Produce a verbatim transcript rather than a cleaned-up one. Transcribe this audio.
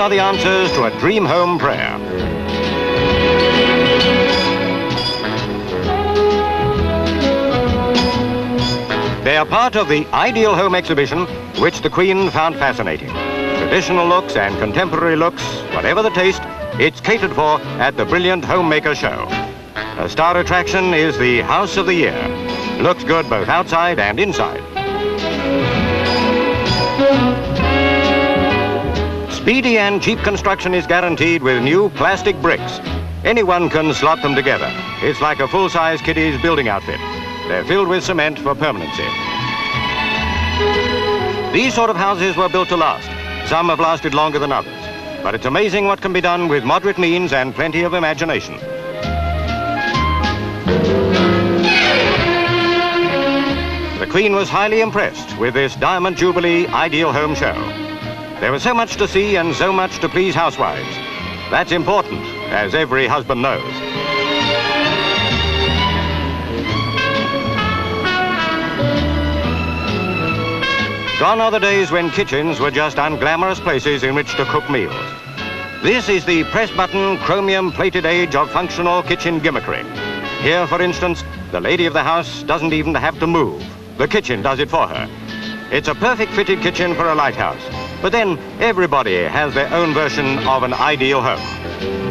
are the answers to a dream home prayer. They are part of the Ideal Home Exhibition, which the Queen found fascinating. Traditional looks and contemporary looks, whatever the taste, it's catered for at the Brilliant Homemaker Show. A star attraction is the House of the Year. Looks good both outside and inside. Speedy and cheap construction is guaranteed with new plastic bricks. Anyone can slot them together. It's like a full-size kiddie's building outfit. They're filled with cement for permanency. These sort of houses were built to last. Some have lasted longer than others. But it's amazing what can be done with moderate means and plenty of imagination. The Queen was highly impressed with this Diamond Jubilee Ideal Home Show. There was so much to see and so much to please housewives. That's important, as every husband knows. Gone are the days when kitchens were just unglamorous places in which to cook meals. This is the press-button, chromium-plated age of functional kitchen gimmickry. Here, for instance, the lady of the house doesn't even have to move. The kitchen does it for her. It's a perfect fitted kitchen for a lighthouse. But then, everybody has their own version of an ideal home.